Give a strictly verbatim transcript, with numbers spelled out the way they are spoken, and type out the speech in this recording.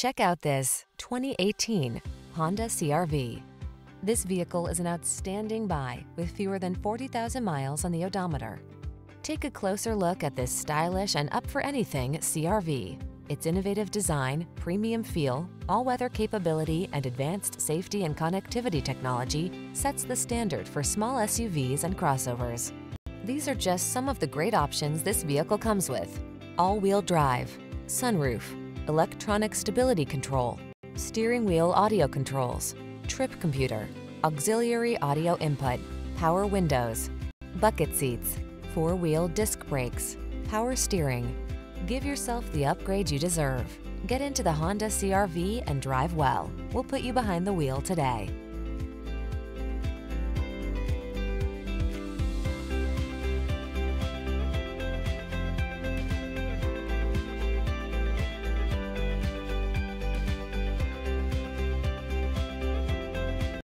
Check out this twenty eighteen Honda C R V. This vehicle is an outstanding buy with fewer than forty thousand miles on the odometer. Take a closer look at this stylish and up-for-anything C R V. Its innovative design, premium feel, all-weather capability, and advanced safety and connectivity technology sets the standard for small S U Vs and crossovers. These are just some of the great options this vehicle comes with: all-wheel drive, sunroof, electronic stability control, steering wheel audio controls, trip computer, auxiliary audio input, power windows, bucket seats, four-wheel disc brakes, power steering. Give yourself the upgrade you deserve. Get into the Honda C R V and drive well. We'll put you behind the wheel today.